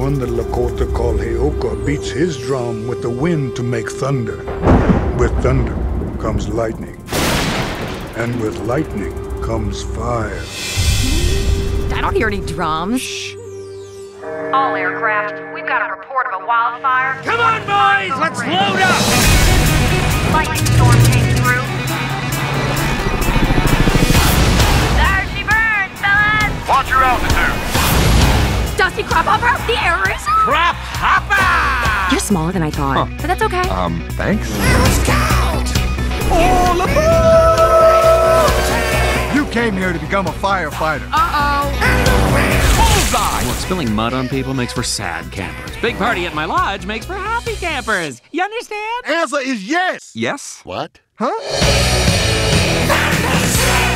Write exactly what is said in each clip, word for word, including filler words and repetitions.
one the Lakota call Heyoka beats his drum with the wind to make thunder. With thunder comes lightning, and with lightning comes fire. I don't hear any drums. Shh. All aircraft, we've got a report of a wildfire. Come on, boys! Let's load up! Lightning storm came through. There she burns, fellas! Watch your altitude! Dusty Crop Hopper, the air is... Crop Hopper! You're smaller than I thought, huh. But that's okay. Um, thanks. It was cold! All aboard! You came here to become a firefighter. Uh-oh. Well, spilling mud on people makes for sad campers. Big party at my lodge makes for happy campers. You understand? Answer is yes. Yes? What? Huh?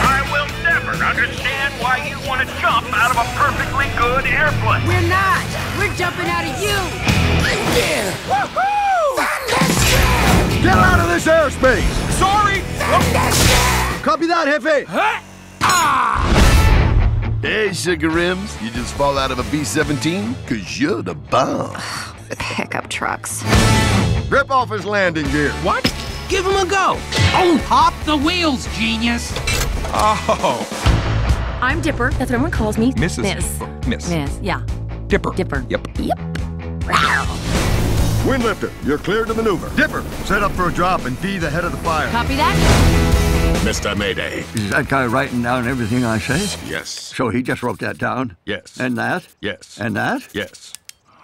I will never understand why you want to jump out of a perfectly good airplane. We're not. We're jumping out of you. Yeah. Woohoo! Get out of this airspace. Sorry. Copy that, Hefe. Huh? Ah! Hey, Sugar Rims, you just fall out of a B seventeen? Because you're the bomb. Pickup trucks. Rip off his landing gear. What? Give him a go. Oh, hop the wheels, genius. Oh. I'm Dipper. That's what everyone calls me. Missus Miss. Miss. Miss, yeah. Dipper. Dipper. Yep. Yep. Windlifter, you're cleared to maneuver. Dipper, set up for a drop and be the head of the fire. Copy that. Mister Mayday. Is that guy writing down everything I say? Yes. So he just wrote that down? Yes. And that? Yes. And that? Yes.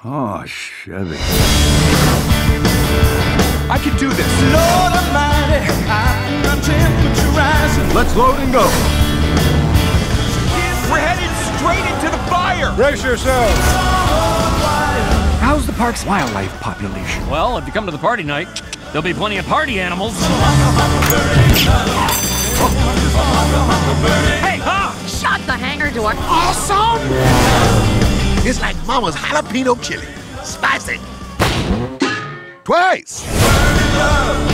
Oh, Chevy. I can do this. Lord Almighty, I'm not temperature rising. Let's load and go. We're headed straight into the fire. Brace yourselves. How's the park's wildlife population? Well, if you come to the party night, there'll be plenty of party animals. Hey, huh? Shut the hangar door. Awesome! It's like Mama's jalapeno chili. Spicy. Twice!